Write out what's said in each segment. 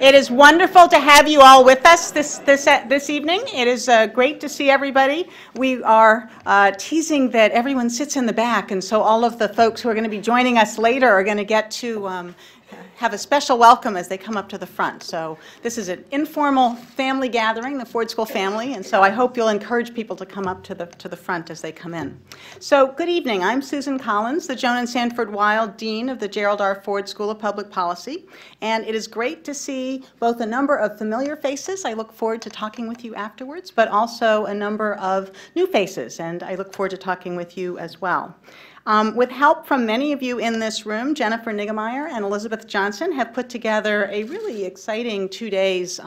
It is wonderful to have you all with us this evening. It is great to see everybody. We are teasing that everyone sits in the back, and so all of the folks who are going to be joining us later are going to get to have a special welcome as they come up to the front. So this is an informal family gathering, the Ford School family, and so I hope you'll encourage people to come up to the front as they come in. So good evening. I'm Susan Collins, the Joan and Sanford Weill Dean of the Gerald R. Ford School of Public Policy, and it is great to see both a number of familiar faces. I look forward to talking with you afterwards, but also a number of new faces, and I look forward to talking with you as well. With help from many of you in this room, Jennifer Nigemeyer and Elizabeth Johnson have put together a really exciting 2 days,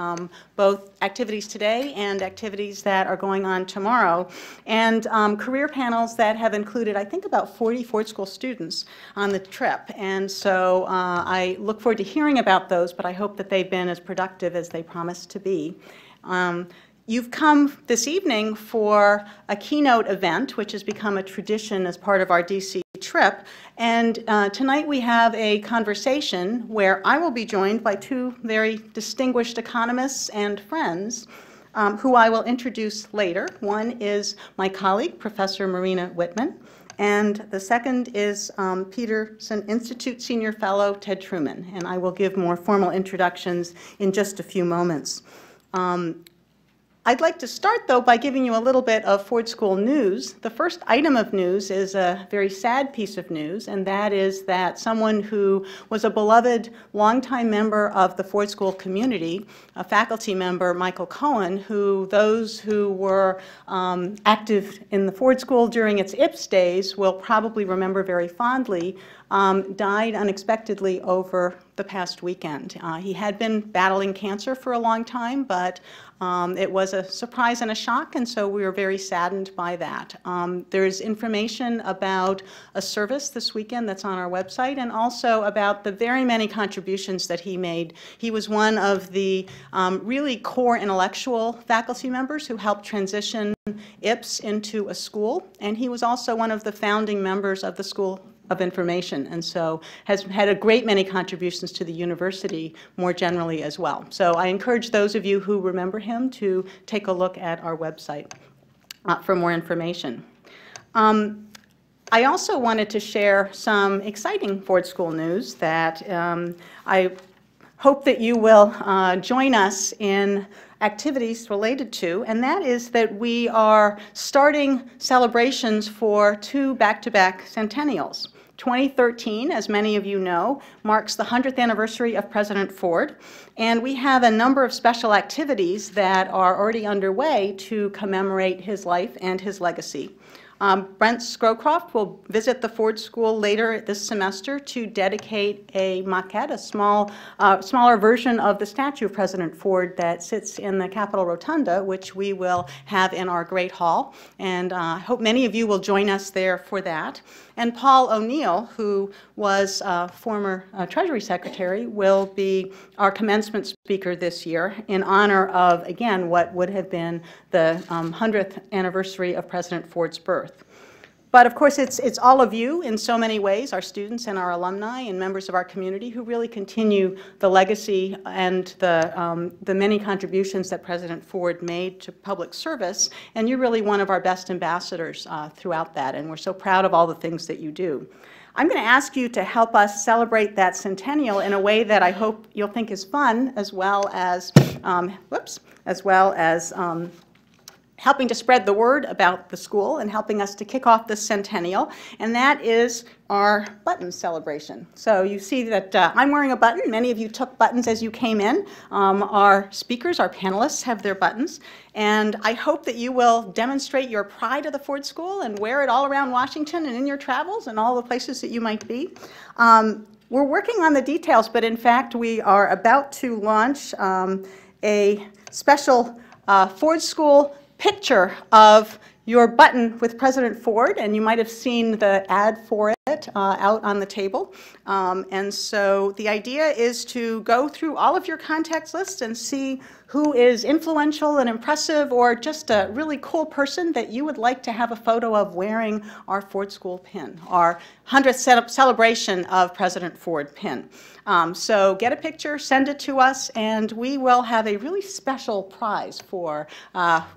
both activities today and activities that are going on tomorrow, and career panels that have included, I think, about 40 Ford School students on the trip. And so I look forward to hearing about those, but I hope that they've been as productive as they promised to be. You've come this evening for a keynote event, which has become a tradition as part of our DC trip, and tonight we have a conversation where I will be joined by two very distinguished economists and friends who I will introduce later. One is my colleague, Professor Marina Whitman, and the second is Peterson Institute Senior Fellow Ted Truman, and I will give more formal introductions in just a few moments. I'd like to start, though, by giving you a little bit of Ford School news. The first item of news is a very sad piece of news, and that is that someone who was a beloved longtime member of the Ford School community, a faculty member, Michael Cohen, who those who were active in the Ford School during its IPS days will probably remember very fondly, died unexpectedly over the past weekend. He had been battling cancer for a long time, but it was a surprise and a shock, and so we were very saddened by that. There's information about a service this weekend that's on our website, and also about the very many contributions that he made. He was one of the really core intellectual faculty members who helped transition IPS into a school, and he was also one of the founding members of the School of Information, and so has had a great many contributions to the university more generally as well. So I encourage those of you who remember him to take a look at our website for more information. I also wanted to share some exciting Ford School news that I hope that you will join us in activities related to, and that is that we are starting celebrations for two back-to-back centennials. 2013, as many of you know, marks the 100th anniversary of President Ford, and we have a number of special activities that are already underway to commemorate his life and his legacy. Brent Scrocroft will visit the Ford School later this semester to dedicate a maquette, a smaller version of the statue of President Ford that sits in the Capitol Rotunda, which we will have in our Great Hall. And I hope many of you will join us there for that. And Paul O'Neill, who was former Treasury Secretary, will be our commencement speaker this year in honor of, again, what would have been the 100th anniversary of President Ford's birth. But of course, it's all of you in so many ways, our students and our alumni and members of our community, who really continue the legacy and the many contributions that President Ford made to public service. And you're really one of our best ambassadors throughout that, and we're so proud of all the things that you do. I'm going to ask you to help us celebrate that centennial in a way that I hope you'll think is fun, as well as helping to spread the word about the school and helping us to kick off this centennial, and that is our button celebration. So you see that I'm wearing a button. Many of you took buttons as you came in. Our speakers, our panelists, have their buttons, and I hope that you will demonstrate your pride of the Ford School and wear it all around Washington and in your travels and all the places that you might be. We're working on the details, but in fact we are about to launch a special Ford School picture of your button with President Ford, and you might have seen the ad for it it out on the table. And so the idea is to go through all of your contacts lists and see who is influential and impressive or just a really cool person that you would like to have a photo of wearing our Ford School pin, our 100th celebration of President Ford pin. So get a picture, send it to us, and we will have a really special prize for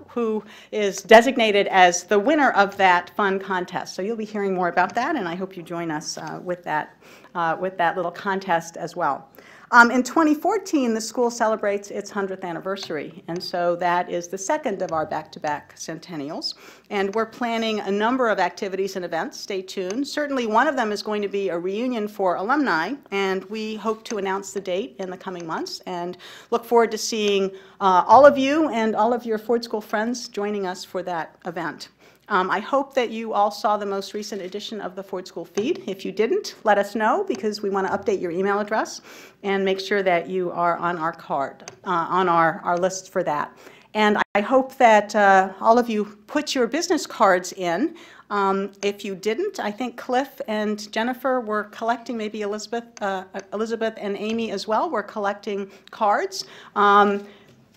who is designated as the winner of that fun contest. So you'll be hearing more about that, and I hope you join us with that little contest as well. In 2014, the school celebrates its 100th anniversary, and so that is the second of our back-to-back centennials. And we're planning a number of activities and events. Stay tuned. Certainly one of them is going to be a reunion for alumni, and we hope to announce the date in the coming months and look forward to seeing all of you and all of your Ford School friends joining us for that event. I hope that you all saw the most recent edition of the Ford School feed. If you didn't, let us know because we want to update your email address and make sure that you are on our card, on our list for that. And I hope that all of you put your business cards in. If you didn't, I think Cliff and Jennifer were collecting, maybe Elizabeth and Amy as well were collecting cards.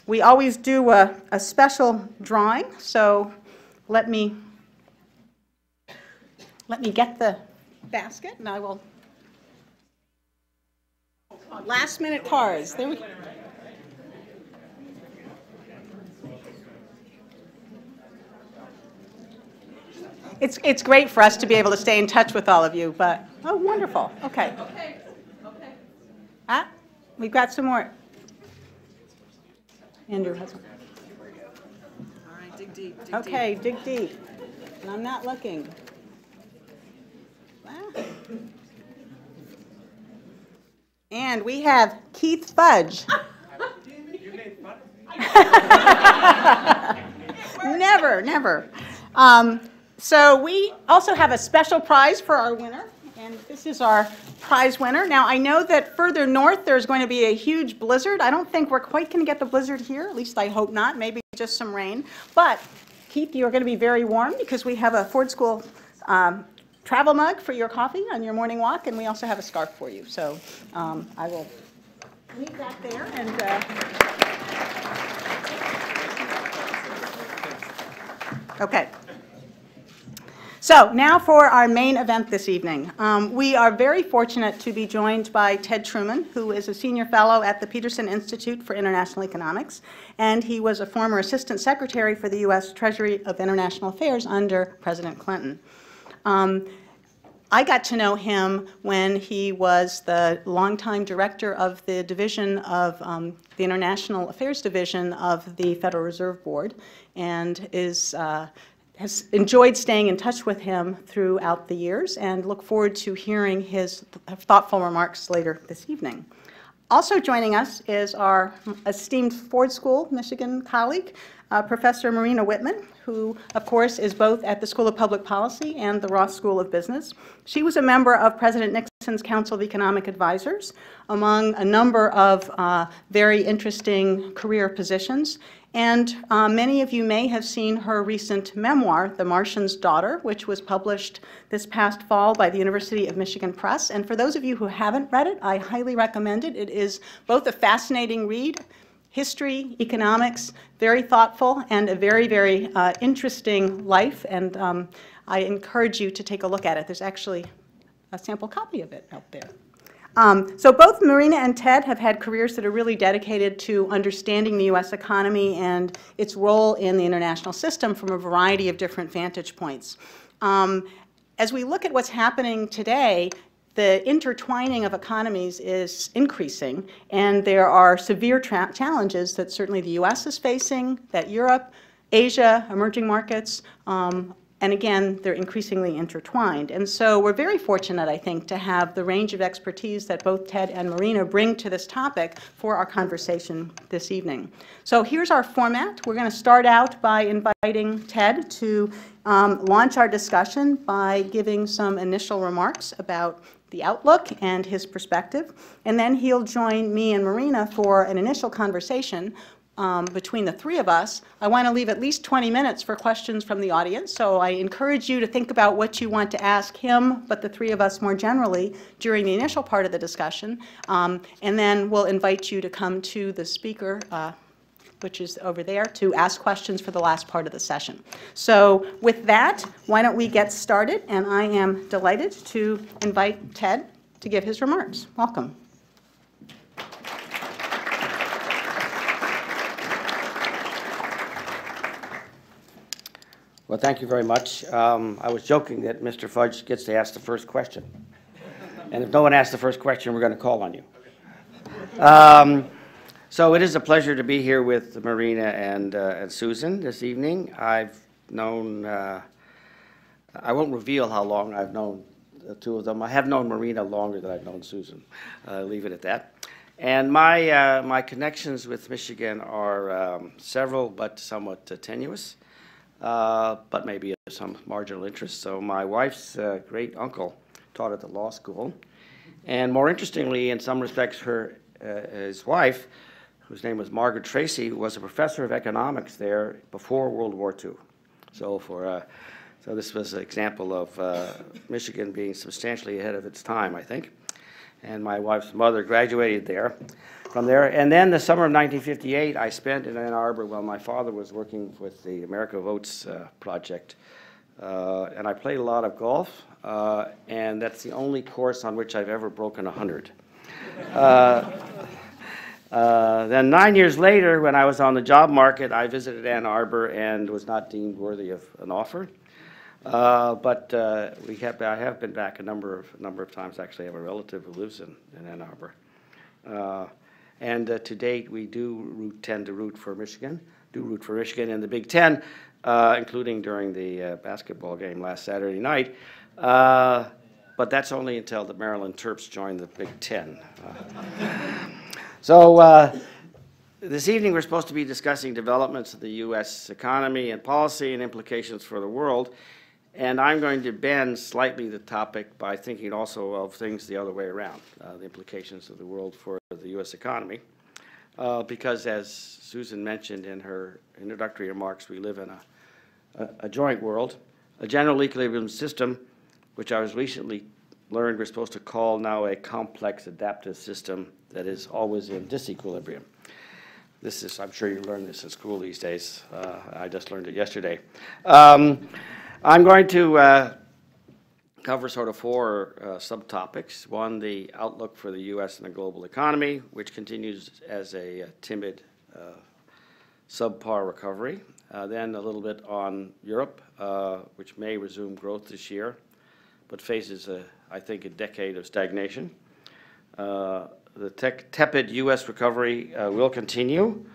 We always do a special drawing, so let me get the basket, and I will. Oh, last minute cards. There we go. It's great for us to be able to stay in touch with all of you, but oh, wonderful. Okay. Okay. Okay. Ah, we've got some more. Andrew has one. Deep, dig okay, deep. Dig deep. And I'm not looking. And we have Keith Fudge. You made fun of me? Never, never. So we also have a special prize for our winner. And this is our prize winner. Now, I know that further north there's going to be a huge blizzard. I don't think we're quite going to get the blizzard here. At least I hope not. Maybe just some rain. But, Keith, you are going to be very warm because we have a Ford School travel mug for your coffee on your morning walk, and we also have a scarf for you. So I will leave that there. And okay. So now for our main event this evening. We are very fortunate to be joined by Ted Truman, who is a senior fellow at the Peterson Institute for International Economics, and he was a former assistant secretary for the U.S. Treasury of International Affairs under President Clinton. I got to know him when he was the longtime director of the division of the International Affairs Division of the Federal Reserve Board, and is has enjoyed staying in touch with him throughout the years and look forward to hearing his thoughtful remarks later this evening. Also joining us is our esteemed Ford School Michigan colleague, Professor Marina Whitman, who, of course, is both at the School of Public Policy and the Ross School of Business. She was a member of President Nixon's Council of Economic Advisers, among a number of very interesting career positions. And many of you may have seen her recent memoir, The Martian's Daughter, which was published this past fall by the University of Michigan Press. And for those of you who haven't read it, I highly recommend it. It is both a fascinating read, history, economics, very thoughtful, and a very, very interesting life. And I encourage you to take a look at it. There's actually a sample copy of it out there. So both Marina and Ted have had careers that are really dedicated to understanding the U.S. economy and its role in the international system from a variety of different vantage points. As we look at what's happening today, the intertwining of economies is increasing, and there are severe challenges that certainly the U.S. is facing, that Europe, Asia, emerging markets, and again, they're increasingly intertwined. And so we're very fortunate, I think, to have the range of expertise that both Ted and Marina bring to this topic for our conversation this evening. So here's our format. We're going to start out by inviting Ted to launch our discussion by giving some initial remarks about the outlook and his perspective. And then he'll join me and Marina for an initial conversation. between the three of us, I want to leave at least 20 minutes for questions from the audience. So I encourage you to think about what you want to ask him, but the three of us more generally during the initial part of the discussion. And then we'll invite you to come to the speaker, which is over there, to ask questions for the last part of the session. So with that, why don't we get started? And I am delighted to invite Ted to give his remarks. Welcome. Well, thank you very much. I was joking that Mr. Fudge gets to ask the first question. And if no one asks the first question, we're going to call on you. So it is a pleasure to be here with Marina and Susan this evening. I've known, I won't reveal how long I've known the two of them. I have known Marina longer than I've known Susan. Leave it at that. And my, my connections with Michigan are several but somewhat tenuous. But maybe of some marginal interest. So my wife's great uncle taught at the law school. And more interestingly, in some respects, her, his wife, whose name was Margaret Tracy, was a professor of economics there before World War II. So, so this was an example of Michigan being substantially ahead of its time, I think. And my wife's mother graduated there. From there, and then the summer of 1958, I spent in Ann Arbor while my father was working with the America Votes project, and I played a lot of golf, and that's the only course on which I've ever broken 100. Then 9 years later, when I was on the job market, I visited Ann Arbor and was not deemed worthy of an offer. I have been back a number of times. Actually, I have a relative who lives in Ann Arbor. And to date, we do root for Michigan in the Big Ten, including during the basketball game last Saturday night. But that's only until the Maryland Terps join the Big Ten. So this evening, we're supposed to be discussing developments of the U.S. economy and policy and implications for the world. And I'm going to bend slightly the topic by thinking also of things the other way around, the implications of the world for the U.S. economy. Because as Susan mentioned in her introductory remarks, we live in a joint world, a general equilibrium system, which I was recently learned we're supposed to call now a complex adaptive system that is always in disequilibrium. This is, I'm sure you learn this in school these days. I just learned it yesterday. I'm going to cover sort of four subtopics. One, the outlook for the U.S. and the global economy, which continues as a timid subpar recovery. Then a little bit on Europe, which may resume growth this year, but faces, I think, a decade of stagnation. The tepid U.S. recovery will continue,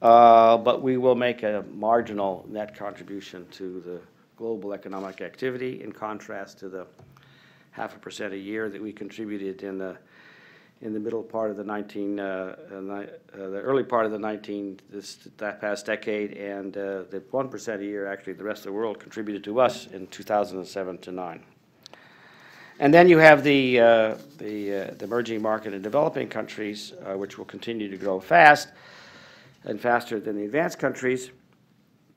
but we will make a marginal net contribution to the global economic activity, in contrast to the 0.5% a year that we contributed in the middle part of the early part of the past decade, and the 1% a year actually the rest of the world contributed to us in 2007 to 9. And then you have the emerging market and developing countries, which will continue to grow fast and faster than the advanced countries,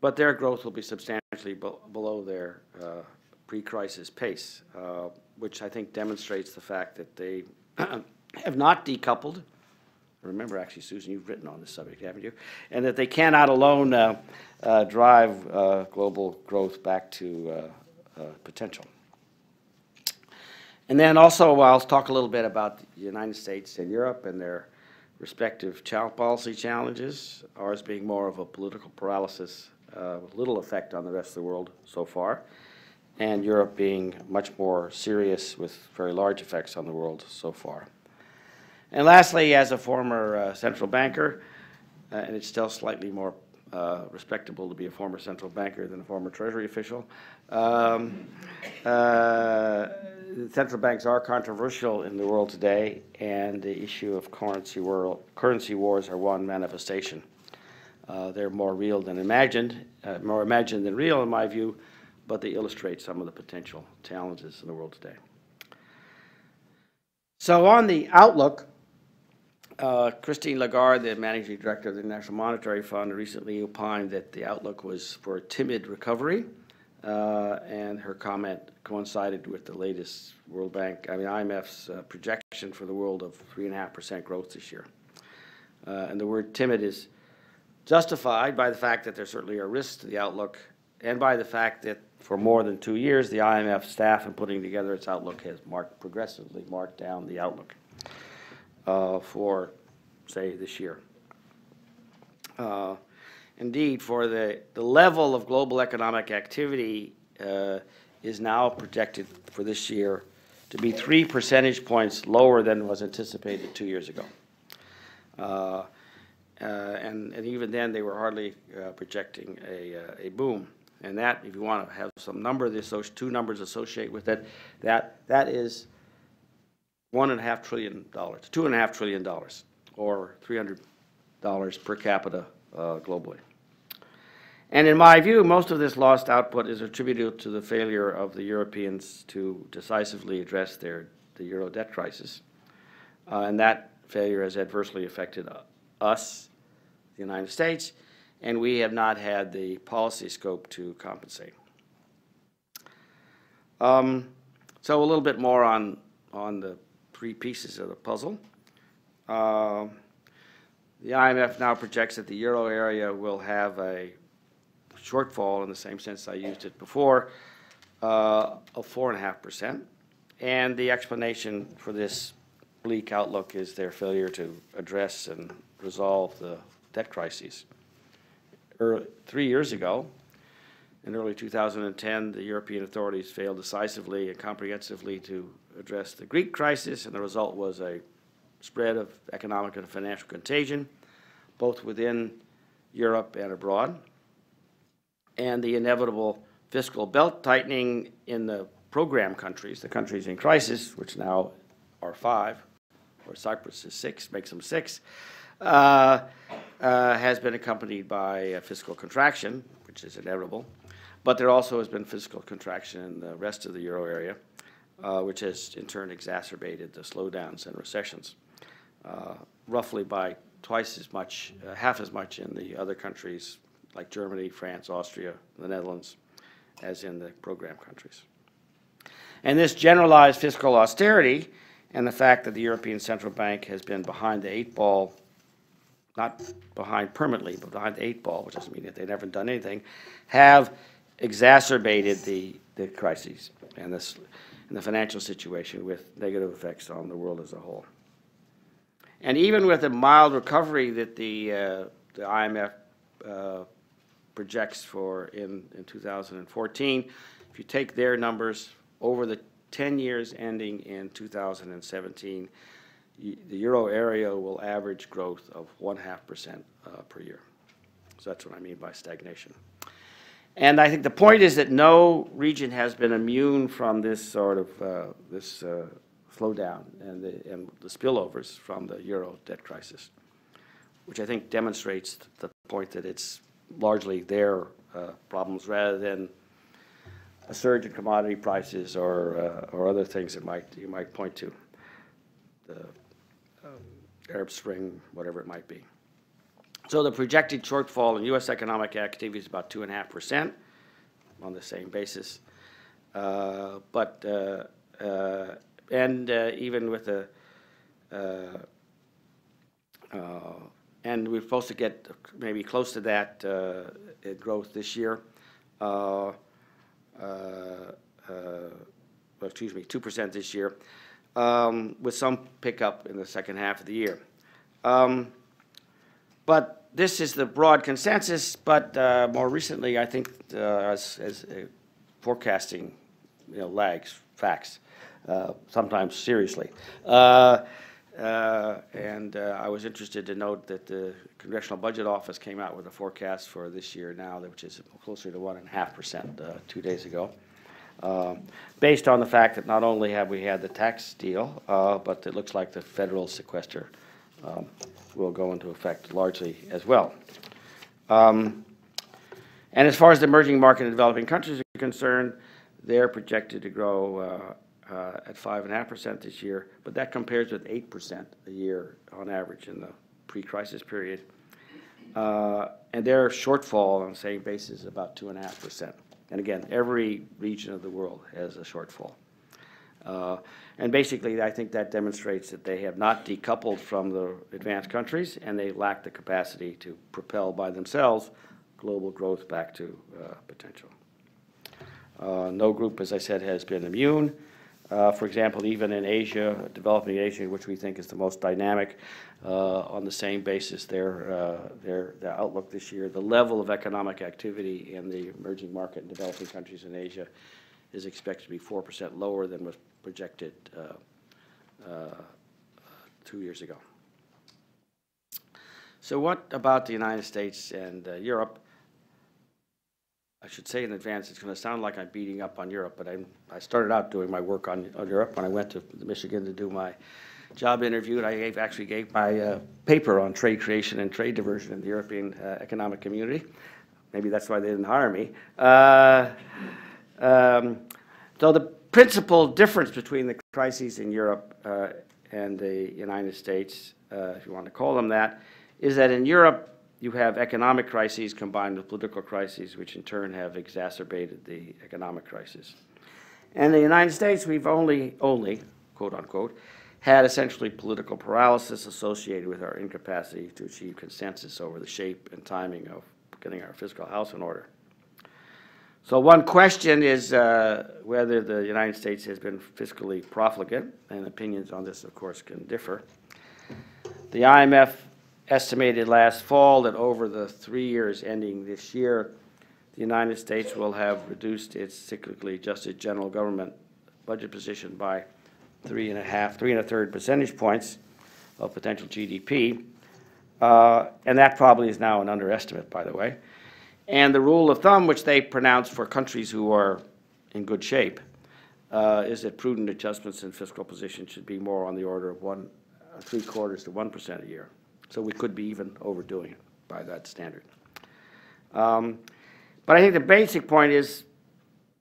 but their growth will be substantially below their pre-crisis pace, which I think demonstrates the fact that they have not decoupled. Remember, actually, Susan, you've written on this subject, haven't you? And that they cannot alone drive global growth back to potential. And then also, I'll talk a little bit about the United States and Europe and their respective policy challenges, ours being more of a political paralysis with little effect on the rest of the world so far, and Europe being much more serious with very large effects on the world so far. And lastly, as a former central banker, and it's still slightly more respectable to be a former central banker than a former Treasury official, central banks are controversial in the world today, and the issue of currency wars are one manifestation. They're more real than imagined, more imagined than real in my view, but they illustrate some of the potential challenges in the world today. So on the outlook, Christine Lagarde, the managing director of the International Monetary Fund, recently opined that the outlook was for a timid recovery, and her comment coincided with the latest World Bank, IMF's projection for the world of 3.5% growth this year. And the word timid is justified by the fact that there certainly are risks to the outlook, and by the fact that for more than 2 years, the IMF staff, in putting together its outlook, has progressively marked down the outlook for, say, this year. Indeed, for the level of global economic activity is now projected for this year to be 3 percentage points lower than was anticipated 2 years ago. And even then, they were hardly projecting a boom. And that, if you want to have some number, two numbers associated with it, that is $1.5 trillion, $2.5 trillion, or $300 per capita globally. And in my view, most of this lost output is attributable to the failure of the Europeans to decisively address the euro debt crisis. And that failure has adversely affected us, the United States, and we have not had the policy scope to compensate. So a little bit more on the three pieces of the puzzle. The IMF now projects that the euro area will have a shortfall, in the same sense I used it before, of 4.5%. And the explanation for this bleak outlook is their failure to address and resolve the debt crises. 3 years ago, in early 2010, the European authorities failed decisively and comprehensively to address the Greek crisis, and the result was a spread of economic and financial contagion, both within Europe and abroad. And the inevitable fiscal belt tightening in the program countries, the countries in crisis, which now are 5, or Cyprus is 6, makes them 6, has been accompanied by fiscal contraction, which is inevitable, but there also has been fiscal contraction in the rest of the euro area, which has in turn exacerbated the slowdowns and recessions, roughly by twice as much, half as much in the other countries like Germany, France, Austria, the Netherlands, as in the program countries. And this generalized fiscal austerity and the fact that the European Central Bank has been behind the 8 ball, not behind permanently, but behind the 8 ball, which doesn't mean that they've never done anything, have exacerbated the crises and the financial situation with negative effects on the world as a whole. And even with the mild recovery that the IMF projects for in 2014, if you take their numbers over the 10 years ending in 2017, the euro area will average growth of 0.5% per year. So that's what I mean by stagnation. And I think the point is that no region has been immune from this sort of slowdown and the spillovers from the euro debt crisis, which I think demonstrates the point that it's largely their problems rather than a surge in commodity prices or other things that you might point to, the Arab Spring, whatever it might be. So the projected shortfall in U.S. economic activity is about 2.5% on the same basis, and we're supposed to get maybe close to that growth this year. 2% this year, with some pickup in the second half of the year. But this is the broad consensus, but more recently, I think, as forecasting lags facts, sometimes seriously. I was interested to note that the Congressional Budget Office came out with a forecast for this year now, which is closer to 1.5% 2 days ago, based on the fact that not only have we had the tax deal, but it looks like the federal sequester will go into effect largely as well. And as far as the emerging market and developing countries are concerned, they're projected to grow at 5.5% this year, but that compares with 8% a year on average in the pre-crisis period. And their shortfall on the same basis is about 2.5%. And again, every region of the world has a shortfall. And basically, I think that demonstrates that they have not decoupled from the advanced countries, and they lack the capacity to propel by themselves global growth back to potential. No group, as I said, has been immune. For example, even in Asia, developing Asia, which we think is the most dynamic, on the same basis, their outlook this year, the level of economic activity in the emerging market and developing countries in Asia is expected to be 4% lower than was projected 2 years ago. So what about the United States and Europe? I should say in advance, it's going to sound like I'm beating up on Europe, but I started out doing my work on Europe when I went to Michigan to do my job interview, and I actually gave my paper on trade creation and trade diversion in the European Economic Community. Maybe that's why they didn't hire me. So the principal difference between the crises in Europe and the United States, if you want to call them that, is that in Europe you have economic crises combined with political crises, which in turn have exacerbated the economic crisis. In the United States, we've only, quote unquote, had essentially political paralysis associated with our incapacity to achieve consensus over the shape and timing of getting our fiscal house in order. So one question is whether the United States has been fiscally profligate, and opinions on this, of course, can differ. The IMF estimated last fall that over the 3 years ending this year, the United States will have reduced its cyclically adjusted general government budget position by 3 1/3 percentage points of potential GDP. And that probably is now an underestimate, by the way. And the rule of thumb, which they pronounce for countries who are in good shape, is that prudent adjustments in fiscal position should be more on the order of 3/4 to 1% a year. So we could be even overdoing it by that standard. But I think the basic point is,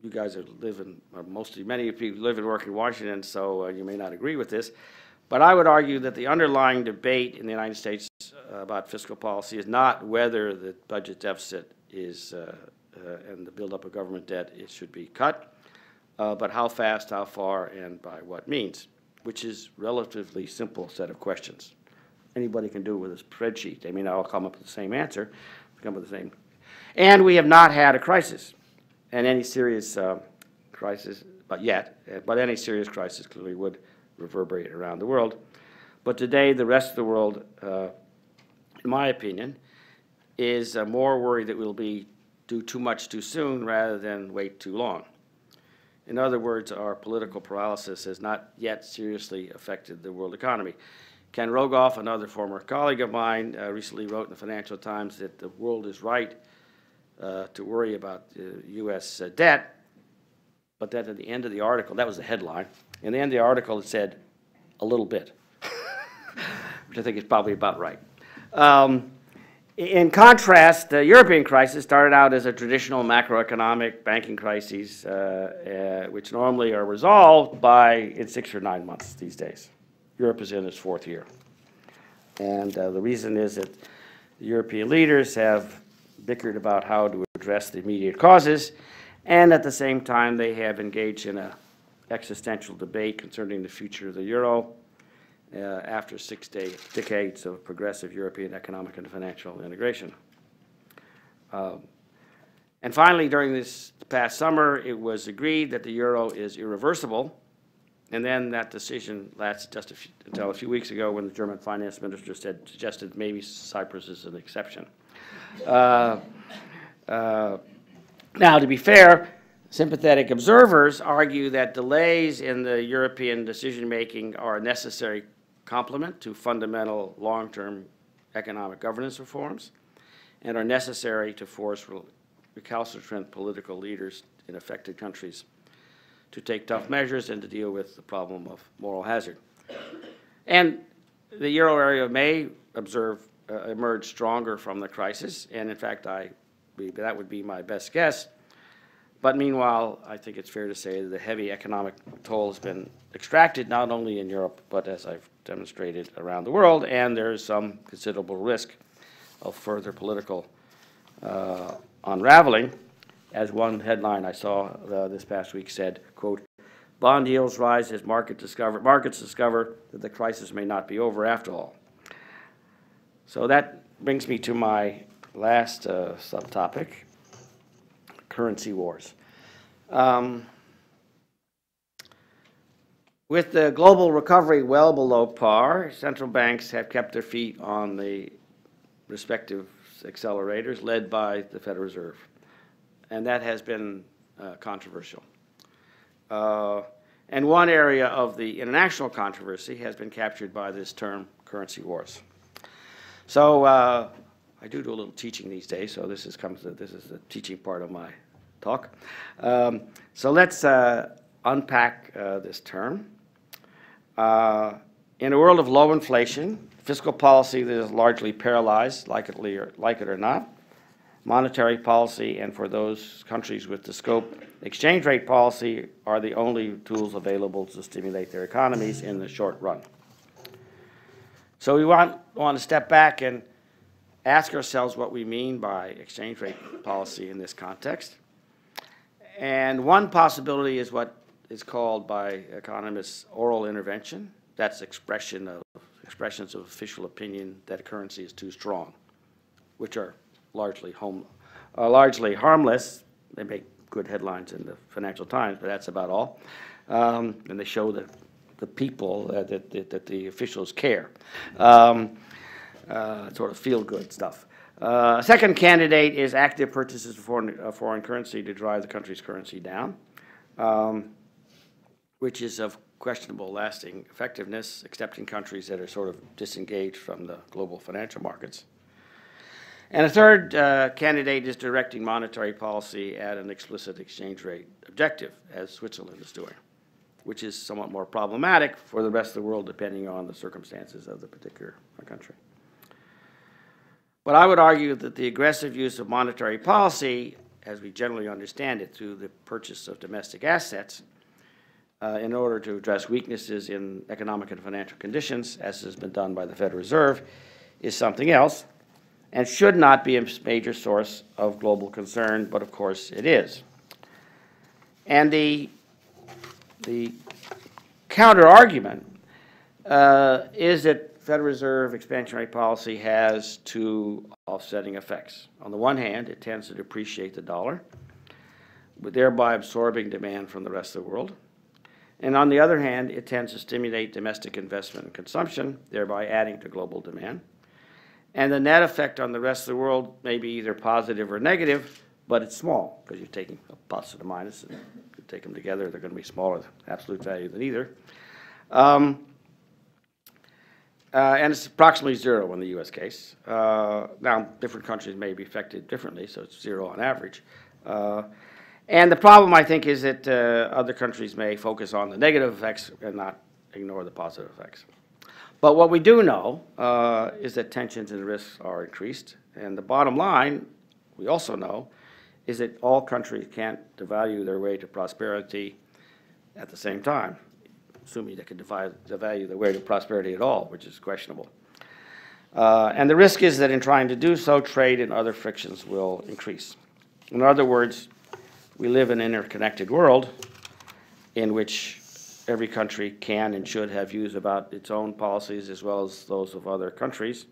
you guys live in, many of you live and work in Washington, so you may not agree with this, but I would argue that the underlying debate in the United States about fiscal policy is not whether the budget deficit is, and the buildup of government debt, it should be cut, but how fast, how far, and by what means, which is relatively simple set of questions. Anybody can do it with a spreadsheet. They may not all come up with the same answer, And we have not had a crisis, and any serious crisis, but any serious crisis clearly would reverberate around the world. But today, the rest of the world, in my opinion, is more worried that we'll do too much too soon rather than wait too long. In other words, our political paralysis has not yet seriously affected the world economy. Ken Rogoff, another former colleague of mine, recently wrote in the Financial Times that the world is right to worry about U.S. debt, but that at the end of the article, that was the headline, in the end of the article it said, a little bit, which I think is probably about right. In contrast, the European crisis started out as a traditional macroeconomic banking crisis, which normally are resolved in 6 or 9 months these days. Europe is in its 4th year. And the reason is that the European leaders have bickered about how to address the immediate causes, and at the same time they have engaged in an existential debate concerning the future of the euro, after 6 decades of progressive European economic and financial integration. And finally, during this past summer, it was agreed that the euro is irreversible, and then that decision lasted just until a few weeks ago when the German finance minister suggested maybe Cyprus is an exception. Now, to be fair, sympathetic observers argue that delays in the European decision-making are a necessary complement to fundamental long-term economic governance reforms and are necessary to force recalcitrant political leaders in affected countries to take tough measures and to deal with the problem of moral hazard. And the euro area may emerge stronger from the crisis, and in fact, that would be my best guess, But meanwhile, I think it's fair to say that the heavy economic toll has been extracted not only in Europe, but as I've demonstrated around the world, and there is some considerable risk of further political unraveling. As one headline I saw this past week said, quote, bond yields rise as markets discover that the crisis may not be over after all. So that brings me to my last subtopic, currency wars. With the global recovery well below par, central banks have kept their feet on the respective accelerators led by the Federal Reserve. And that has been controversial. And one area of the international controversy has been captured by this term, currency wars. So I do a little teaching these days, so this is the teaching part of my talk. So let's unpack this term. In a world of low inflation, fiscal policy that is largely paralyzed, like it or not, monetary policy, and for those countries with the scope, exchange rate policy are the only tools available to stimulate their economies in the short run. So we want to step back and ask ourselves what we mean by exchange rate policy in this context. And one possibility is what is called by economists oral intervention. That's expressions of official opinion that a currency is too strong, which are largely harmless. They make good headlines in the Financial Times, but that's about all. And they show the people that the officials care. Sort of feel-good stuff. Second candidate is active purchases of foreign currency to drive the country's currency down, which is of questionable lasting effectiveness, except in countries that are sort of disengaged from the global financial markets. And a third candidate is directing monetary policy at an explicit exchange rate objective, as Switzerland is doing, which is somewhat more problematic for the rest of the world, depending on the circumstances of the particular country. But I would argue that the aggressive use of monetary policy, as we generally understand it, through the purchase of domestic assets in order to address weaknesses in economic and financial conditions, as has been done by the Federal Reserve, is something else, and should not be a major source of global concern, but of course it is. And the counter-argument is that Federal Reserve expansionary policy has two offsetting effects. On the one hand, it tends to depreciate the dollar, thereby absorbing demand from the rest of the world. And on the other hand, it tends to stimulate domestic investment and consumption, thereby adding to global demand. And the net effect on the rest of the world may be either positive or negative, but it's small, because you're taking a plus and a minus, and you take them together, they're going to be smaller absolute value than either. And it's approximately zero in the U.S. case. Now, different countries may be affected differently, so it's zero on average. And the problem, I think, is that other countries may focus on the negative effects and not ignore the positive effects. But what we do know is that tensions and risks are increased. And the bottom line, we also know, is that all countries can't devalue their way to prosperity at the same time, assuming they can devalue their way to prosperity at all, which is questionable. And the risk is that in trying to do so, trade and other frictions will increase. In other words, we live in an interconnected world in which every country can and should have views about its own policies as well as those of other countries,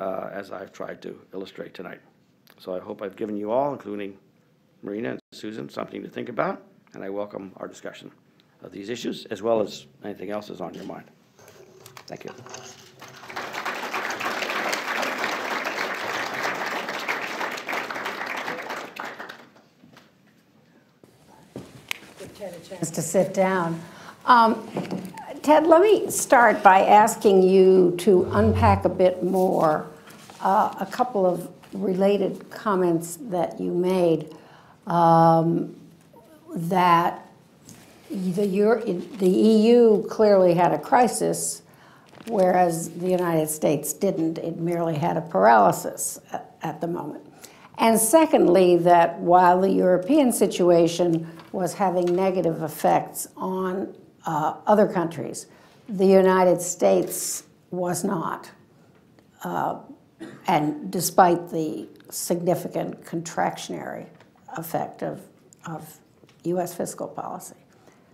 as I've tried to illustrate tonight. So I hope I've given you all, including Marina and Susan, something to think about, and I welcome our discussion of these issues as well as anything else that's on your mind. Thank you. Give Ted a chance to sit down. Ted, let me start by asking you to unpack a bit more a couple of related comments that you made that the EU clearly had a crisis, whereas the United States didn't. It merely had a paralysis at the moment. And secondly, that while the European situation was having negative effects on other countries, the United States was not, and despite the significant contractionary effect of U.S. fiscal policy.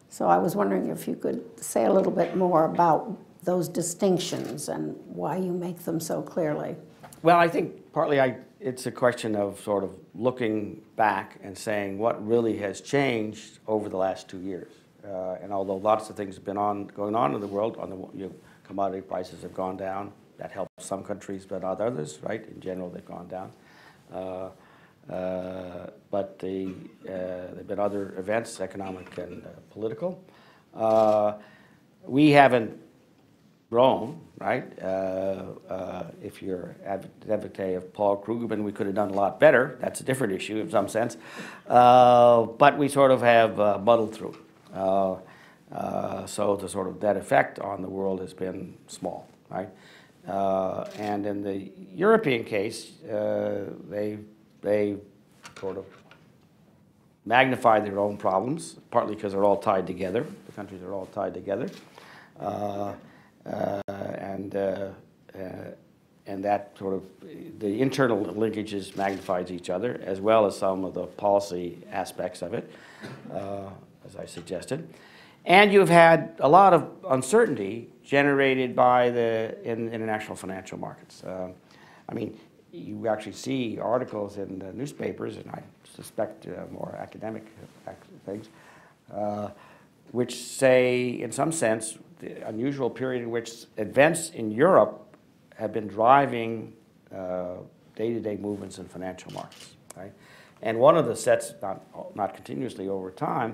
So I was wondering if you could say a little bit more about those distinctions and why you make them so clearly. Well, I think partly it's a question of sort of looking back and saying what really has changed over the last 2 years. And although lots of things have been going on in the world, commodity prices have gone down. That helps some countries, but not others, right? In general, they've gone down. But there have been other events, economic and political. We haven't grown, right? If you're an advocate of Paul Krugman, we could have done a lot better. That's a different issue in some sense. But we sort of have muddled through. So the sort of that effect on the world has been small, right? And in the European case, they sort of magnify their own problems, partly because they're all tied together. The countries are all tied together. And that sort of, the internal linkages magnifies each other, as well as some of the policy aspects of it, as I suggested. And you've had a lot of uncertainty generated by the international financial markets. I mean, you actually see articles in the newspapers, and I suspect more academic things, which say, in some sense, the unusual period in which events in Europe have been driving day-to-day movements in financial markets, right? And one of the sets, not continuously over time,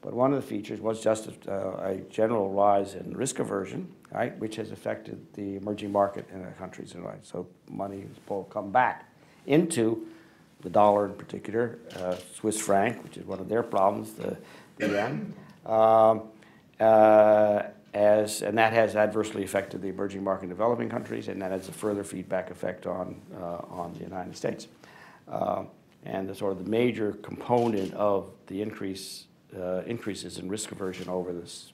but one of the features was just a general rise in risk aversion, right, which has affected the emerging market in our countries, right? So money will come back into the dollar in particular, Swiss franc, which is one of their problems, the yen, and that has adversely affected the emerging market in developing countries, and that has a further feedback effect on the United States. And the sort of the major component of the increases in risk aversion over this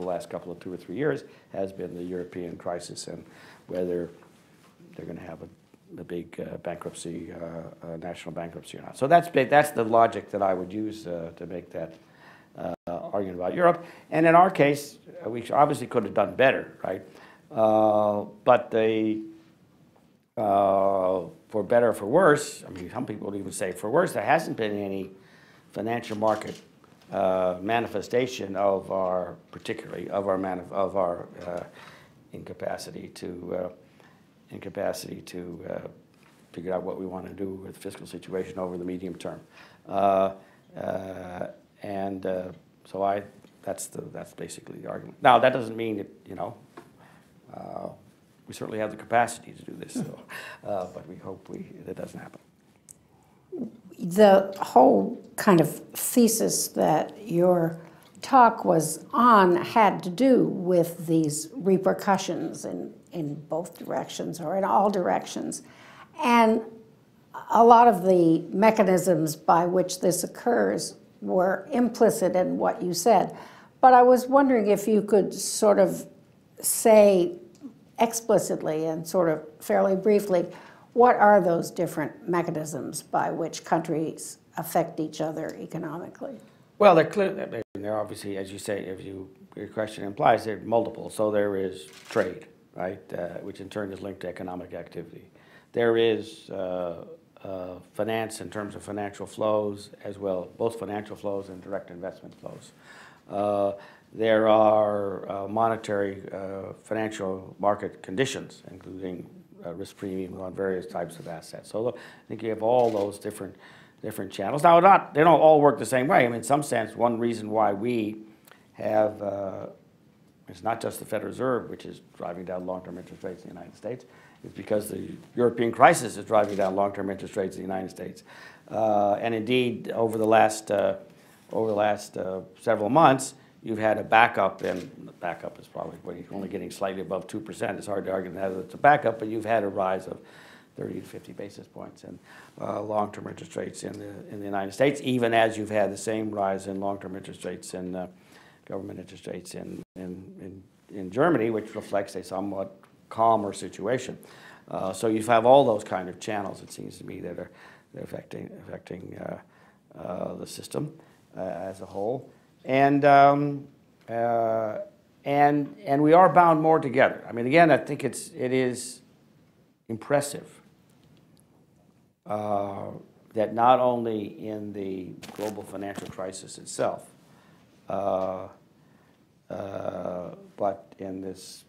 last couple of 2 or 3 years has been the European crisis and whether they're going to have a big bankruptcy, national bankruptcy or not. So that's the logic that I would use to make that argument about Europe. And in our case, we obviously could have done better, right? But for better or for worse, I mean, some people would even say for worse, there hasn't been any financial market manifestation of our, particularly of our incapacity to figure out what we want to do with the fiscal situation over the medium term, so that's basically the argument. Now that doesn't mean that we certainly have the capacity to do this, so, but we hope that doesn't happen. The whole kind of thesis that your talk was on had to do with these repercussions in both directions or in all directions. And a lot of the mechanisms by which this occurs were implicit in what you said. But I was wondering if you could sort of say explicitly and sort of fairly briefly, what are those different mechanisms by which countries affect each other economically? Well, they're clear. They're obviously, as you say, your question implies, they're multiple. So there is trade, right, which in turn is linked to economic activity. There is finance in terms of financial flows as well, both financial flows and direct investment flows. There are monetary financial market conditions, including risk premium on various types of assets. So look, I think you have all those different channels. Now, they don't all work the same way. I mean, in some sense, one reason why we have, it's not just the Federal Reserve, which is driving down long-term interest rates in the United States, it's because the European crisis is driving down long-term interest rates in the United States. And indeed, over the last several months, you've had a backup, and the backup is probably, well, you're only getting slightly above 2%. It's hard to argue that it's a backup, but you've had a rise of 30 to 50 basis points in long-term interest rates in the United States, even as you've had the same rise in long-term interest rates and government interest rates in Germany, which reflects a somewhat calmer situation. So you have all those kind of channels, it seems to me, that are affecting the system as a whole. And we are bound more together. I mean, again, I think it is impressive that not only in the global financial crisis itself, but in this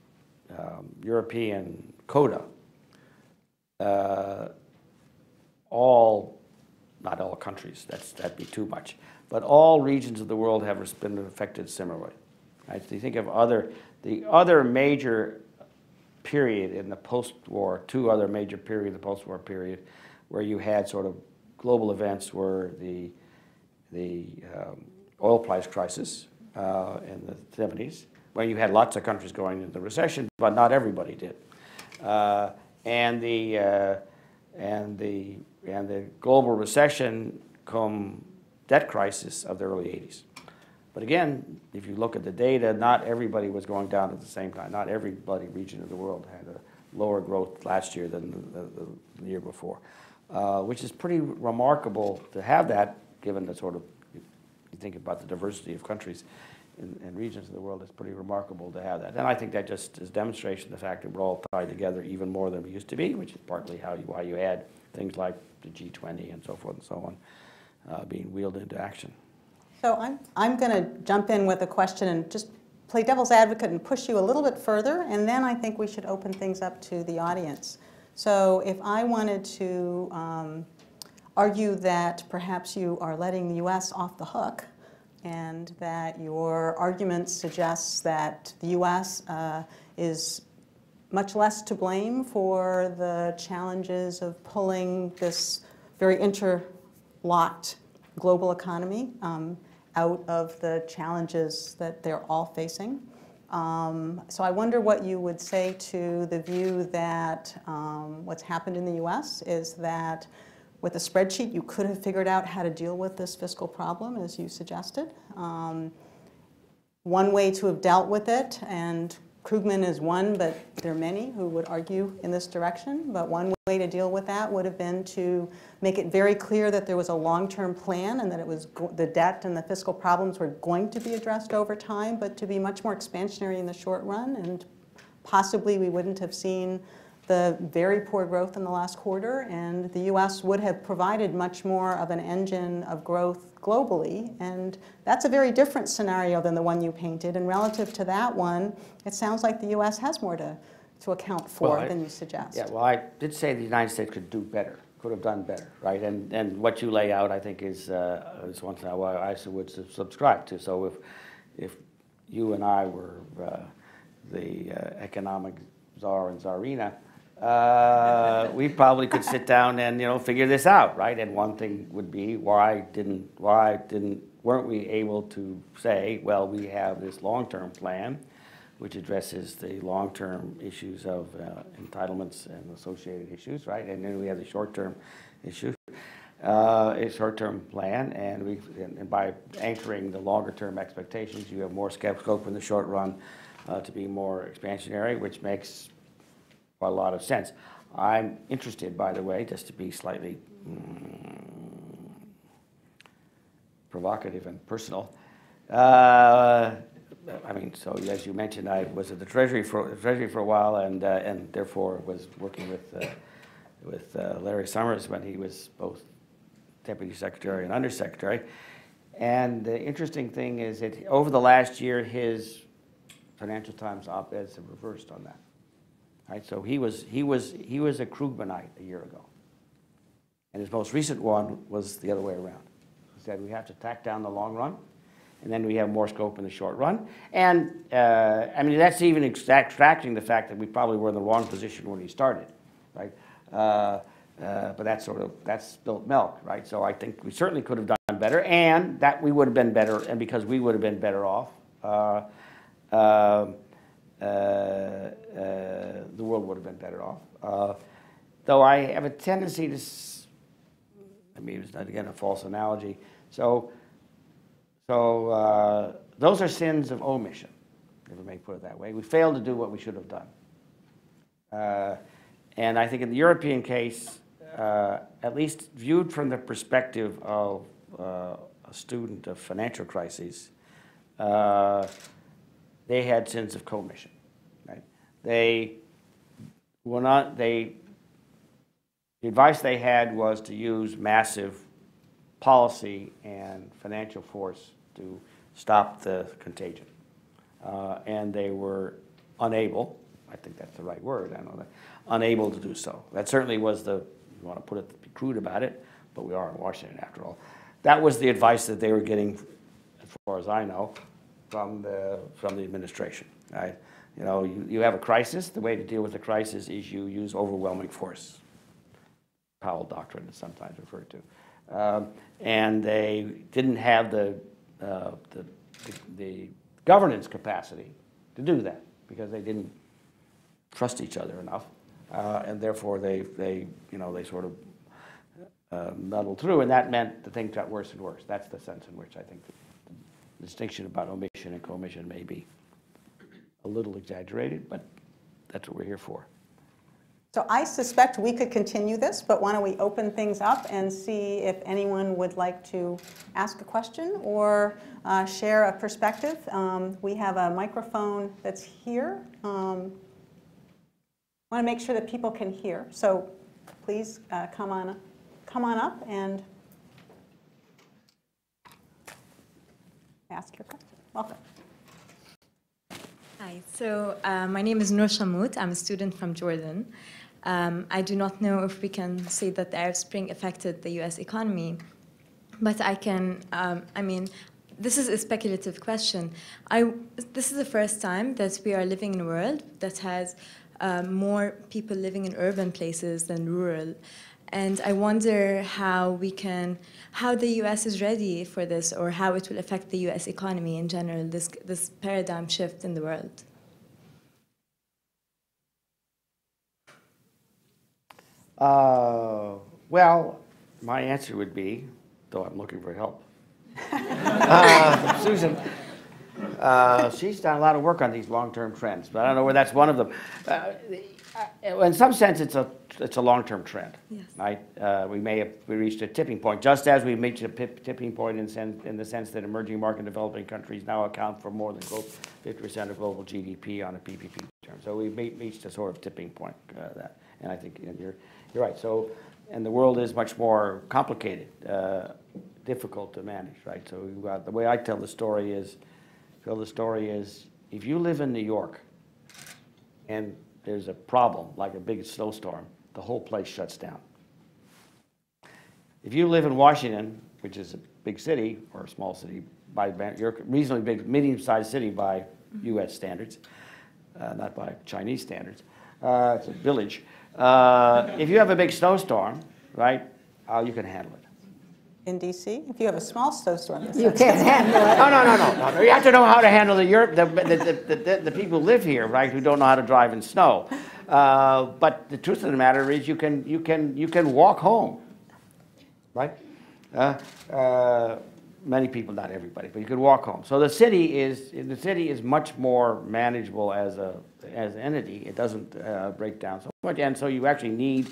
European coda, not all countries, that'd be too much, but all regions of the world have been affected similarly. Right? So you think of the other major period in the post-war, two other major periods in the post-war period, where you had sort of global events were the oil price crisis in the 70s, where you had lots of countries going into recession, but not everybody did. And the global recession cum debt crisis of the early 80s. But again, if you look at the data, not everybody was going down at the same time. Not every bloody region of the world had a lower growth last year than the year before, which is pretty remarkable to have that, given the sort of, you think about the diversity of countries and regions of the world, it's pretty remarkable to have that. And I think that just is demonstration of the fact that we're all tied together even more than we used to be, which is partly why you add things like the G20 and so forth and so on being wheeled into action. So I'm going to jump in with a question and just play devil's advocate and push you a little bit further, and then I think we should open things up to the audience. So if I wanted to argue that perhaps you are letting the U.S. off the hook and that your argument suggests that the U.S. is much less to blame for the challenges of pulling this very interlocked global economy out of the challenges that they're all facing. So I wonder what you would say to the view that what's happened in the U.S. is that with a spreadsheet you could have figured out how to deal with this fiscal problem, as you suggested. One way to have dealt with it, and Krugman is one, but there are many who would argue in this direction, but one way to deal with that would have been to make it very clear that there was a long-term plan and that it was the debt and the fiscal problems were going to be addressed over time, but to be much more expansionary in the short run, and possibly we wouldn't have seen the very poor growth in the last quarter, and the U.S. would have provided much more of an engine of growth globally, and that's a very different scenario than the one you painted, and relative to that one, it sounds like the U.S. has more to account for than you suggest. Yeah, well, I did say the United States could do better, could have done better, right? And what you lay out, I think, is one thing I would subscribe to. So if you and I were the economic czar and czarina, we probably could sit down and, you know, figure this out, right? And one thing would be weren't we able to say, well, we have this long-term plan, which addresses the long-term issues of entitlements and associated issues, right? And then we have the short-term issue, a short-term plan, and by anchoring the longer-term expectations, you have more scope in the short run to be more expansionary, which makes a lot of sense. I'm interested, by the way, just to be slightly provocative and personal. I mean, so as you mentioned, I was at the Treasury for a while, and therefore was working with Larry Summers when he was both Deputy Secretary and Undersecretary. And the interesting thing is that over the last year, his Financial Times op-eds have reversed on that. Right, so he was a Krugmanite a year ago, and his most recent one was the other way around. He said we have to tack down the long run, and then we have more scope in the short run. And I mean that's even extracting the fact that we probably were in the wrong position when he started, right? But that's spilt milk, right? So I think we certainly could have done better, and that we would have been better, and because we would have been better off. The world would have been better off. though I have a tendency to, it's not, again, a false analogy. So those are sins of omission, if I may put it that way. We failed to do what we should have done. And I think in the European case, at least viewed from the perspective of a student of financial crises, they had sins of commission. Right? They were not. The advice they had was to use massive policy and financial force to stop the contagion, and they were unable. I think that's the right word. I know that. Unable to do so. That certainly was the. You want to put it, be crude about it, but we are in Washington after all. That was the advice that they were getting, as far as I know, from the administration. Right? You know, you have a crisis. The way to deal with the crisis is you use overwhelming force. Powell Doctrine is sometimes referred to, and they didn't have the governance capacity to do that because they didn't trust each other enough. And therefore, they sort of muddled through, and that meant the things got worse and worse. That's the sense in which I think the distinction about omission and commission may be a little exaggerated, but that's what we're here for. So I suspect we could continue this, but why don't we open things up and see if anyone would like to ask a question or share a perspective. We have a microphone that's here. I want to make sure that people can hear, so please come on up and ask your question. Welcome. Hi. So my name is Noor Shamout. I'm a student from Jordan. I do not know if we can say that the Arab Spring affected the U.S. economy, but I can. This is a speculative question. This is the first time that we are living in a world that has more people living in urban places than rural. And I wonder how the US is ready for this, or how it will affect the US economy in general, this paradigm shift in the world. Well, my answer would be, though I'm looking for help, Susan. She's done a lot of work on these long-term trends, but I don't know where that's one of them. In some sense, it's a long-term trend. Yes. Right? We reached a tipping point, just as we reached a tipping point in the sense that emerging market and developing countries now account for more than 50% of global GDP on a PPP term. So we've reached a sort of tipping point that, and I think you're right. So, and the world is much more complicated, difficult to manage. Right. So the way I tell the story is. Phil, the story is, if you live in New York and there's a problem, like a big snowstorm, the whole place shuts down. If you live in Washington, which is a big city, or a small city, you're a reasonably big, medium-sized city by U.S. standards, not by Chinese standards. It's a village. If you have a big snowstorm, right, you can handle it. In D.C.? If you have a small snowstorm, you can't handle it. No. You have to know how to handle the people who live here, right, who don't know how to drive in snow. But the truth of the matter is you can walk home, right? Many people, not everybody, but you can walk home. So the city is much more manageable as an entity. It doesn't break down so much, and so you actually need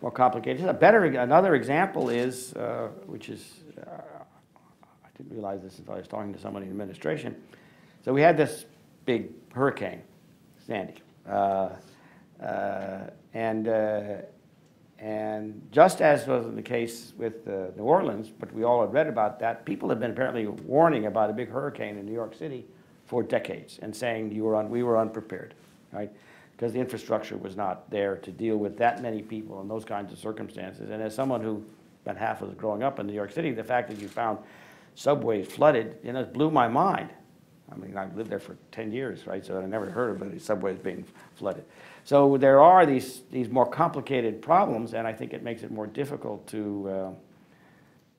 more complicated. Another example is, which is, I didn't realize this until I was talking to somebody in administration. So we had this big hurricane, Sandy, and just as was the case with New Orleans, but we all had read about that. People have been apparently warning about a big hurricane in New York City for decades and saying we were unprepared, right? Because the infrastructure was not there to deal with that many people in those kinds of circumstances. And as someone who spent half of growing up in New York City, the fact that you found subways flooded, it blew my mind. I've lived there for 10 years, right? So I never heard of any subways being flooded. So there are these more complicated problems, and I think it makes it more difficult to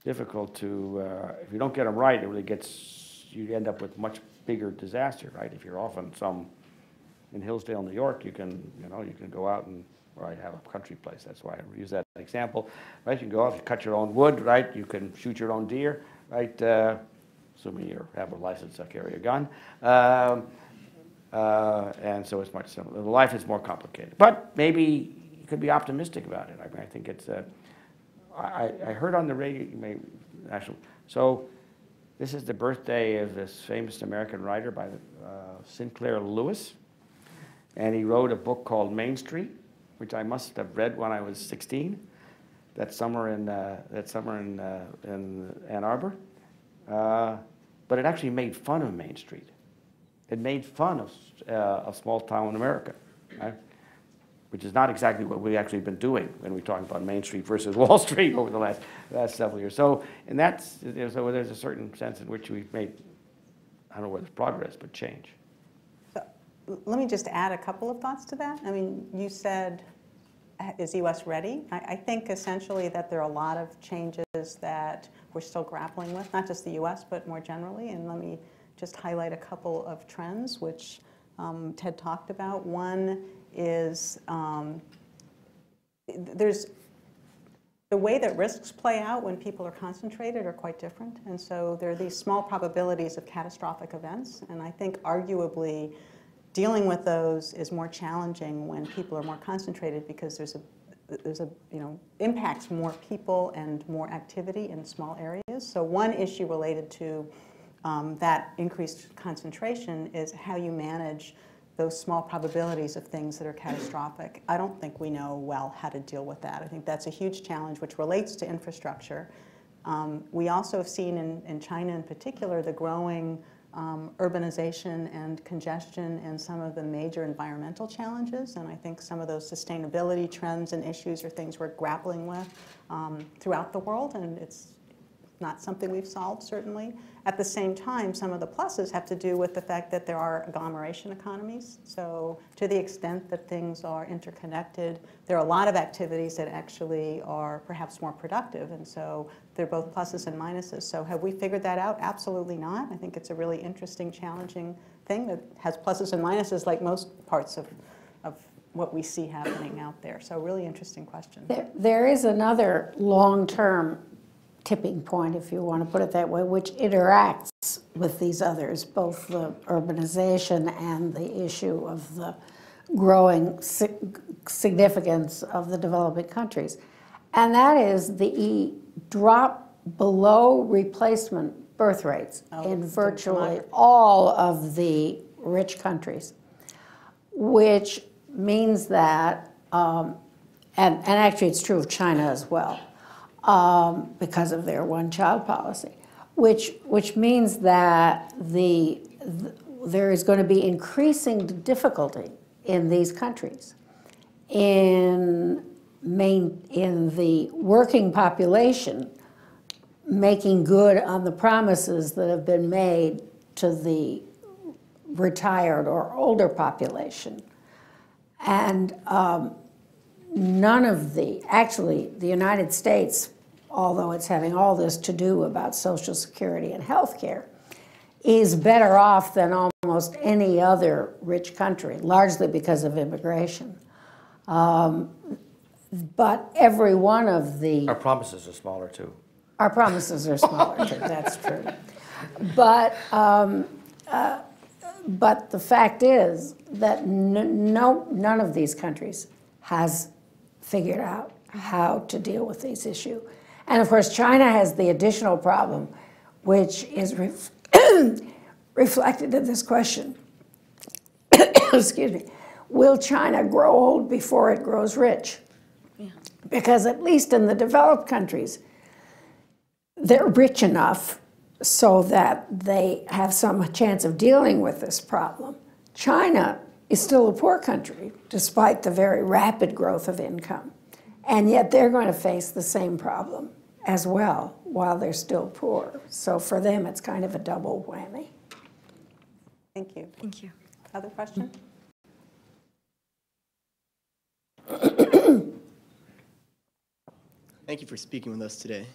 if you don't get them right, you end up with much bigger disaster, right? If you're off on some. In Hillsdale, New York, you can go out and or I have a country place. That's why I use that example. Right? You can go off, you cut your own wood, right? You can shoot your own deer, right? Assuming you have a license to carry a gun. And so it's much simpler. Life is more complicated. But maybe you could be optimistic about it. I mean, I think it's, I heard on the radio, so this is the birthday of this famous American writer by Sinclair Lewis. And he wrote a book called Main Street, which I must have read when I was 16, that summer in Ann Arbor. But it actually made fun of Main Street. It made fun of a small town in America, right? Which is not exactly what we've actually been doing when we're talking about Main Street versus Wall Street over the last several years. So, and that's, so there's a certain sense in which we've made, I don't know whether it's progress, but change. Let me just add a couple of thoughts to that. I mean, you said, is the U.S. ready? I think essentially that there are a lot of changes that we're still grappling with, not just the U.S., but more generally. And let me just highlight a couple of trends, which Ted talked about. One is the way that risks play out when people are concentrated are quite different. And so there are these small probabilities of catastrophic events. And I think arguably, dealing with those is more challenging when people are more concentrated because there's a impacts more people and more activity in small areas. So one issue related to that increased concentration is how you manage those small probabilities of things that are catastrophic. I don't think we know well how to deal with that. I think that's a huge challenge which relates to infrastructure. We also have seen in China in particular the growing urbanization and congestion and some of the major environmental challenges. And I think some of those sustainability trends and issues are things we're grappling with throughout the world. And it's not something we've solved, certainly. At the same time, some of the pluses have to do with the fact that there are agglomeration economies. So to the extent that things are interconnected, there are a lot of activities that actually are perhaps more productive. And so they're both pluses and minuses. So have we figured that out? Absolutely not. I think it's a really interesting, challenging thing that has pluses and minuses like most parts of what we see happening out there. So really interesting question. There is another long-term tipping point, if you want to put it that way, which interacts with these others, both the urbanization and the issue of the growing significance of the developing countries. And that is the drop below replacement birth rates in virtually all of the rich countries, which means that, and actually it's true of China as well, because of their one-child policy, which means that there is going to be increasing difficulty in these countries in the working population making good on the promises that have been made to the retired or older population. And none of the, actually, the United States, although it's having all this to do about Social Security and health care, is better off than almost any other rich country, largely because of immigration. But every one of the... Our promises are smaller, too. Our promises are smaller, too. That's true. But the fact is that none of these countries has figured out how to deal with this issue. And of course, China has the additional problem, which is reflected in this question. Excuse me. Will China grow old before it grows rich? Yeah. Because at least in the developed countries, they're rich enough so that they have some chance of dealing with this problem. China is still a poor country, despite the very rapid growth of income. And yet they're going to face the same problem as well while they're still poor. So for them, it's kind of a double whammy. Thank you. Thank you. Other question? Thank you for speaking with us today.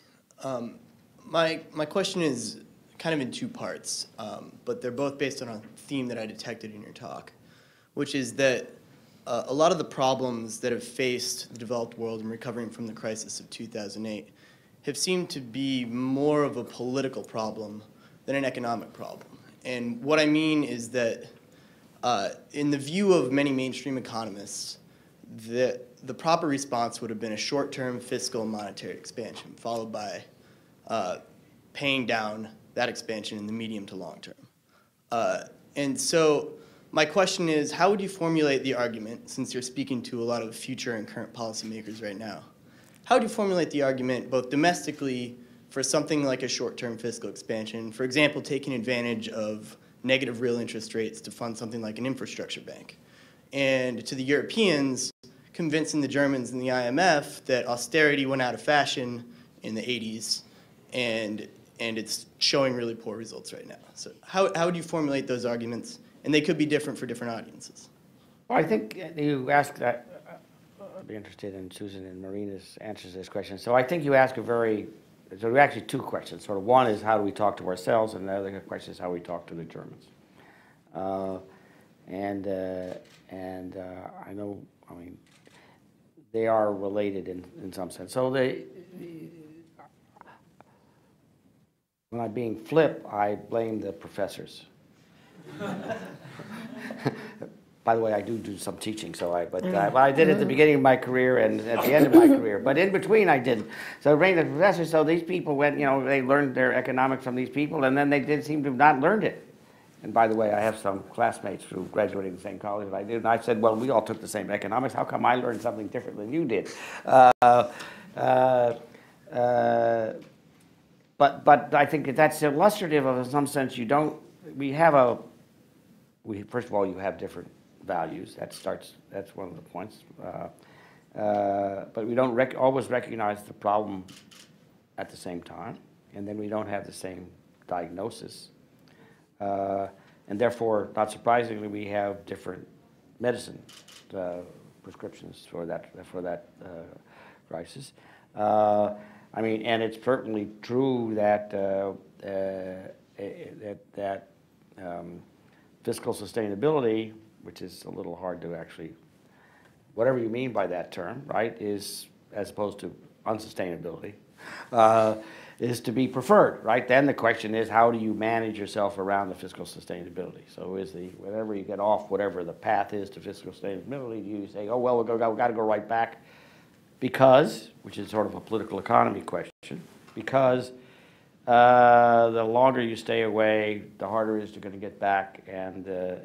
My question is kind of in two parts, but they're both based on a theme that I detected in your talk, which is that a lot of the problems that have faced the developed world in recovering from the crisis of 2008 have seemed to be more of a political problem than an economic problem. And what I mean is that in the view of many mainstream economists, the proper response would have been a short-term fiscal and monetary expansion, followed by paying down that expansion in the medium to long term. And so my question is, how would you formulate the argument, since you're speaking to a lot of future and current policymakers right now, how would you formulate the argument both domestically for something like a short-term fiscal expansion, for example, taking advantage of negative real interest rates to fund something like an infrastructure bank, and to the Europeans, convincing the Germans and the IMF that austerity went out of fashion in the 80s, and it's showing really poor results right now. So how would you formulate those arguments? And they could be different for different audiences. Well, I think you asked that. I'd be interested in Susan and Marina's answers to this question. So I think you ask so actually two questions. Sort of one is how do we talk to ourselves, and the other question is how we talk to the Germans. I know, I mean, they are related in some sense. So when I'm being flip, I blame the professors. By the way, I do some teaching, so I did it at the beginning of my career and at the end of my career. But in between, I didn't. So blame the professors. So these people went, you know, they learned their economics from these people, and then they did seem to have not learned it. And by the way, I have some classmates who graduated the same college that I did, and I said, well, we all took the same economics. How come I learned something different than you did? But I think that's illustrative of, in some sense, you don't, first of all, you have different values. That's one of the points. But we don't always recognize the problem at the same time, and then we don't have the same diagnosis. And therefore, not surprisingly, we have different medicine prescriptions for that crisis. I mean, and it's certainly true that fiscal sustainability, which is a little hard to actually, whatever you mean by that term, right, is as opposed to unsustainability. Is to be preferred, right? Then the question is, how do you manage yourself around the fiscal sustainability? So is whenever you get off whatever the path is to fiscal sustainability, you say, oh, well, we've got to go right back because, which is sort of a political economy question, because the longer you stay away, the harder it is to get back, and the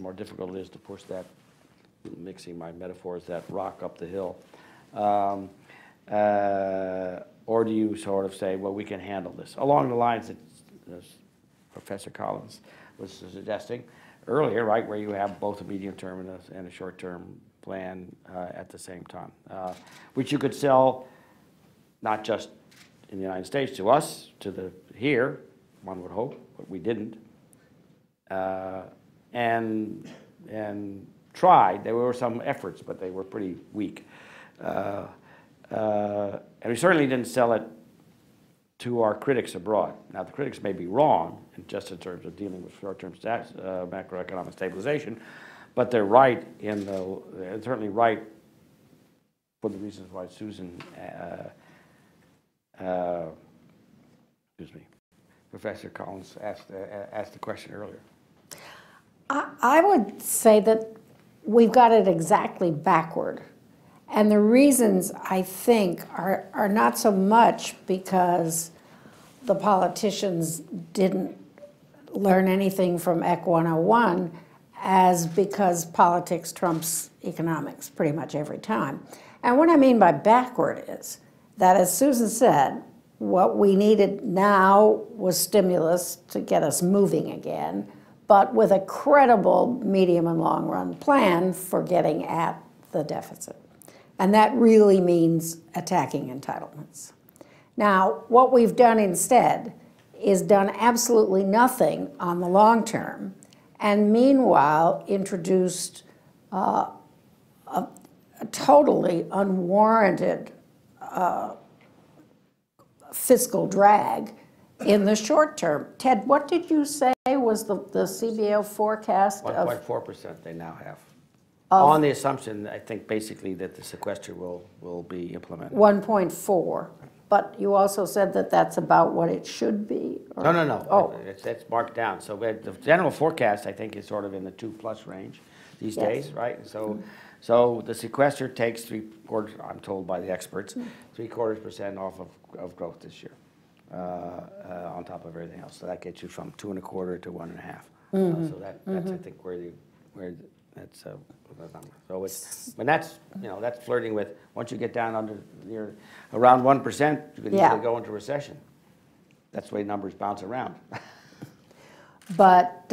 more difficult it is to push that, mixing my metaphors, that rock up the hill. Or do you sort of say, well, we can handle this? Along the lines that Professor Collins was suggesting earlier, right, where you have both a medium-term and a short-term plan at the same time, which you could sell not just in the United States to us, here, one would hope, but we didn't, and tried. There were some efforts, but they were pretty weak. And we certainly didn't sell it to our critics abroad. Now, the critics may be wrong, just in terms of dealing with short-term macroeconomic stabilization, but they're right they're certainly right for the reasons why Susan, excuse me, Professor Collins asked the question earlier. I would say that we've got it exactly backward. And the reasons, I think, are not so much because the politicians didn't learn anything from Ec 101 as because politics trumps economics pretty much every time. And what I mean by backward is that, as Susan said, what we needed now was stimulus to get us moving again, but with a credible medium and long run plan for getting at the deficit. And that really means attacking entitlements. Now, what we've done instead is done absolutely nothing on the long term, and meanwhile introduced a totally unwarranted fiscal drag in the short term. Ted, what did you say was the CBO forecast? 1.4% they now have. On the assumption, I think, basically, that the sequester will be implemented. 1.4. But you also said that that's about what it should be? Or? No, no, no. Oh. It's marked down. So the general forecast, I think, is sort of in the 2-plus range these days, right? And so, so the sequester takes three-quarters, I'm told by the experts, three-quarters% off of growth this year on top of everything else. So that gets you from 2.25 to 1.5. So that's, I think, where that's the number. So it's, and that's, you know, that's flirting with, once you get down under near around 1%, you can usually go into recession. That's the way numbers bounce around. But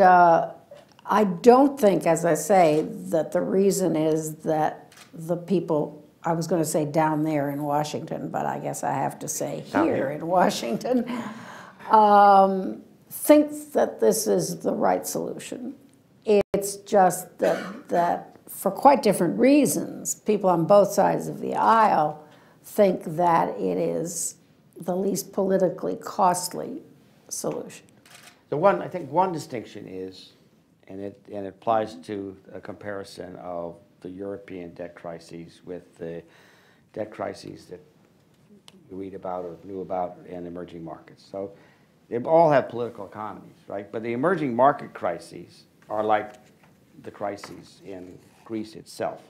I don't think, as I say, that the reason is that the people, I was going to say down there in Washington, but I guess I have to say here in Washington, think that this is the right solution. It's just that for quite different reasons, people on both sides of the aisle think that it is the least politically costly solution. The one, I think one distinction is, and it applies to a comparison of the European debt crises with the debt crises that we read about or knew about in emerging markets. So they all have political economies, right? But the emerging market crises are like the crises in Greece itself,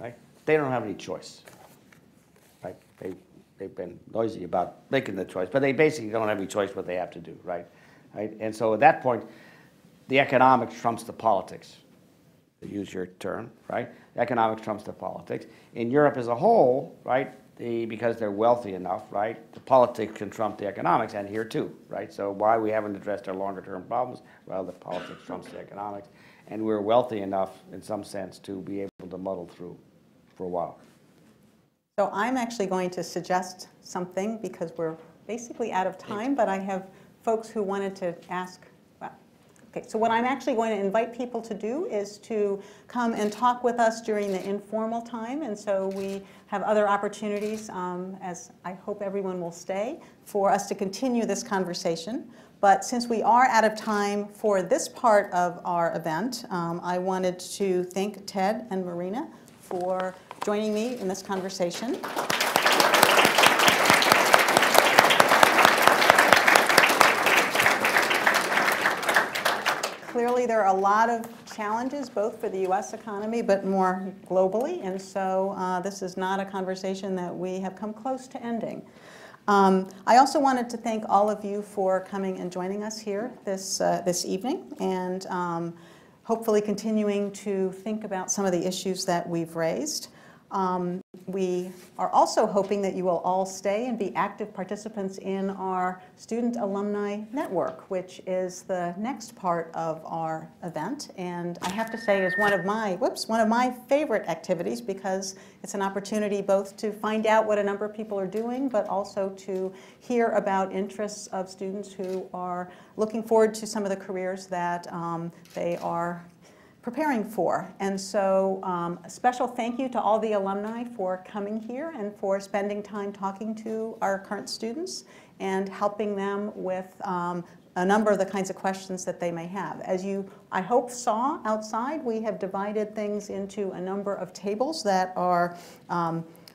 right? They don't have any choice, right? They've been noisy about making the choice, but they basically don't have any choice what they have to do, right? And so at that point, the economics trumps the politics, to use your term, right? The economics trumps the politics. In Europe as a whole, right, because they're wealthy enough, right, the politics can trump the economics, and here too, right? So why we haven't addressed our longer-term problems? Well, the politics trumps the economics, and we're wealthy enough, in some sense, to be able to muddle through for a while. So I'm actually going to suggest something, because we're basically out of time, but I have folks who wanted to ask. Okay, so what I'm actually going to invite people to do is to come and talk with us during the informal time, and so we have other opportunities, as I hope everyone will stay, for us to continue this conversation. But since we are out of time for this part of our event, I wanted to thank Ted and Marina for joining me in this conversation. Clearly, there are a lot of challenges, both for the U.S. economy, but more globally. And so this is not a conversation that we have come close to ending. I also wanted to thank all of you for coming and joining us here this evening, and hopefully continuing to think about some of the issues that we've raised. We are also hoping that you will all stay and be active participants in our Student Alumni Network, which is the next part of our event, and I have to say is one of my favorite activities, because it's an opportunity both to find out what a number of people are doing, but also to hear about interests of students who are looking forward to some of the careers that they are preparing for. And so a special thank you to all the alumni for coming here and for spending time talking to our current students and helping them with a number of the kinds of questions that they may have. As you, I hope, saw outside, we have divided things into a number of tables that are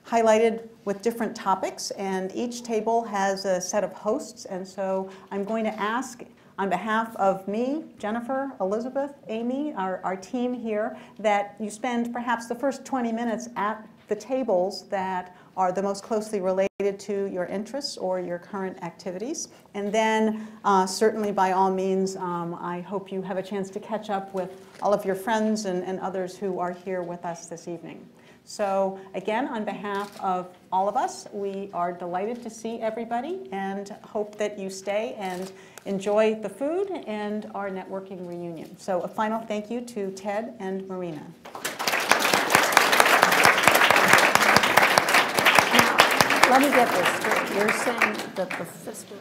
highlighted with different topics, and each table has a set of hosts. And so I'm going to ask, on behalf of me, Jennifer, Elizabeth, Amy, our team here, that you spend perhaps the first 20 minutes at the tables that are the most closely related to your interests or your current activities. And then certainly by all means, I hope you have a chance to catch up with all of your friends and others who are here with us this evening. So again, on behalf of all of us, we are delighted to see everybody and hope that you stay and enjoy the food and our networking reunion. So a final thank you to Ted and Marina. Now, let me get this straight. You're saying that the fiscal...